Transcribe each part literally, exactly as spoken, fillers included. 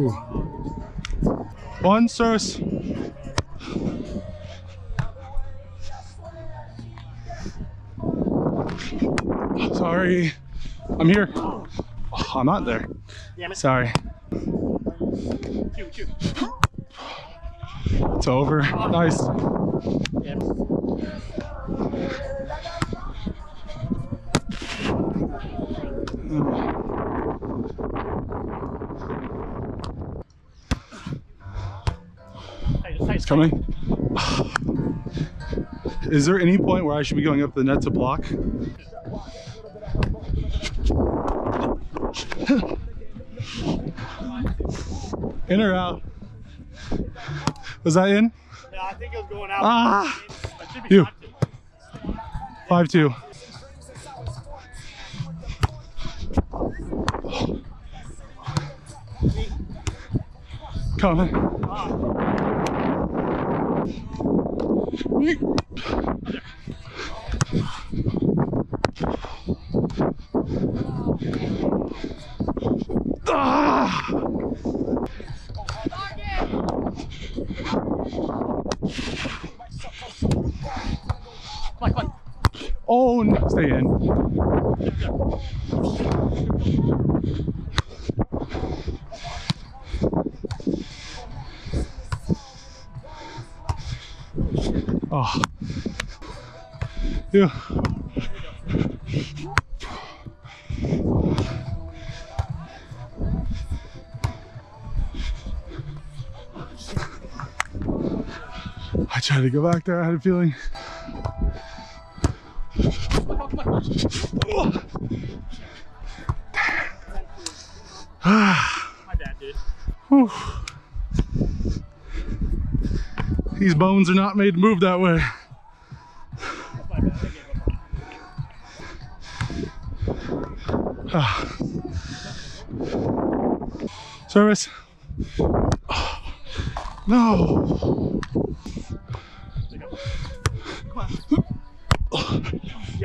Ooh. One source. Sorry, I'm here. Oh, I'm not there. Damn it. Sorry. It's over. Nice. Damn it. It's coming. Is there any point where I should be going up the net to block? In or out? Was that in? Yeah, I think it was going out. Ah! You. five two. Coming. Ah! Oh no, stay in. Oh, yeah. I tried to go back there, I had a feeling. My bad, dude. Whew. These bones are not made to move that way. Uh. Service. Oh. No.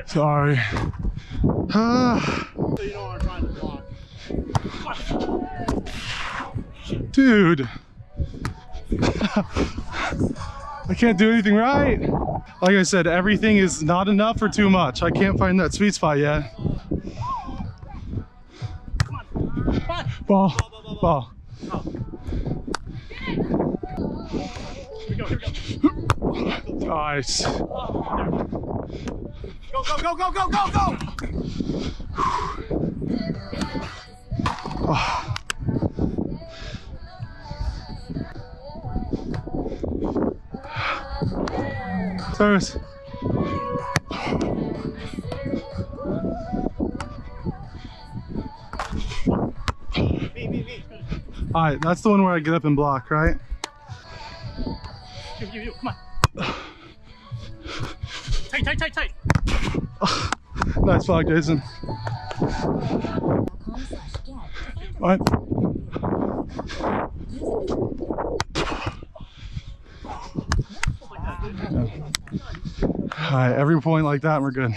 Sorry. Ah. Dude. I can't do anything right. Like I said, everything is not enough or too much. I can't find that sweet spot yet. Ball, ball. Nice. Go, go, go, go, go, go, go! Oh. Service. Alright, that's the one where I get up and block, right? You, you, you. Come on. Tight, tight, tight, tight. Nice block, Jason. Alright. All right, every point like that, we're good.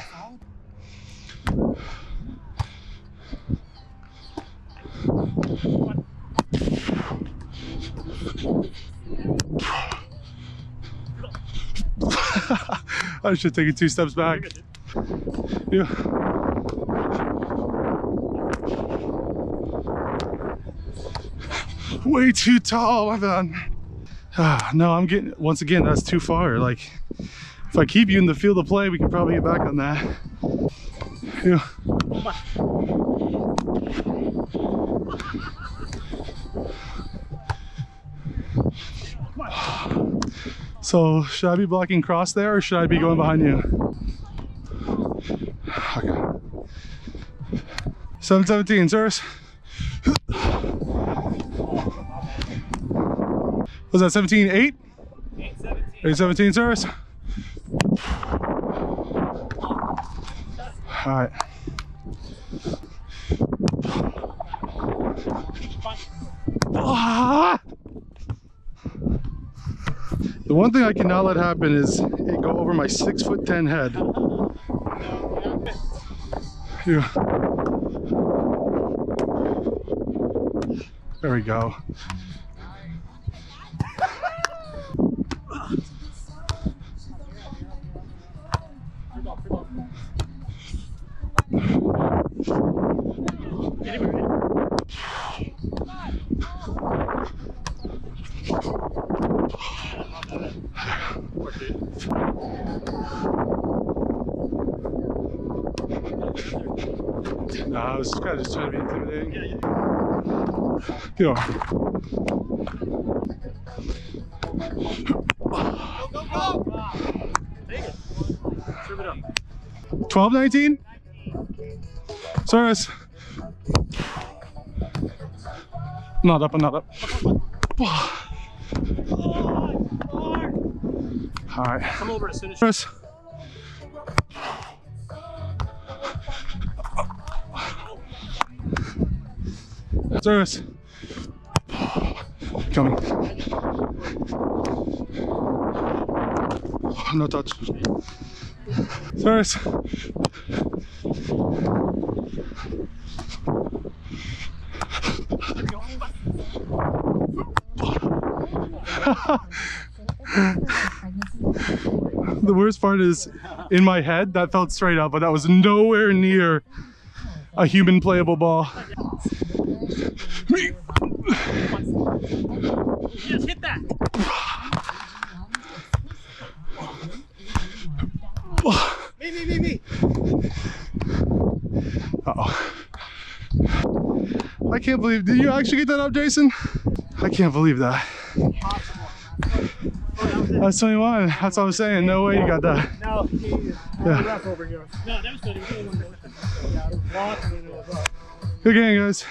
I should take it two steps back. Yeah. Way too tall, my bad. Ah, no, I'm getting, once again, that's too far. Like, if I keep you in the field of play, we can probably get back on that. Yeah. So, should I be blocking cross there, or should I be going behind you? Okay. seven seventeen, sirs. Was that seventeen eight? eight seventeen, sirs. All right. Ah! The one thing I cannot let happen is it go over my six foot ten head. Yeah. There we go. No, I was kind of just trying to be intimidating. Yeah, yeah. Get off. Go, go, go! Take it. Serve it up. twelve nineteen? Service. Not up, I'm not up. Alright. Come over as soon as service. Service. Coming. No touch. Service. The worst part is in my head that felt straight up, but that was nowhere near a human playable ball. Yes, hit that. Me, me, me, me. Uh-oh. I can't believe, did you actually get that up, Jason? I can't believe that. That's twenty-one. That's what I was saying. No way you got that. No, he yeah. No, that was good. Good game, guys.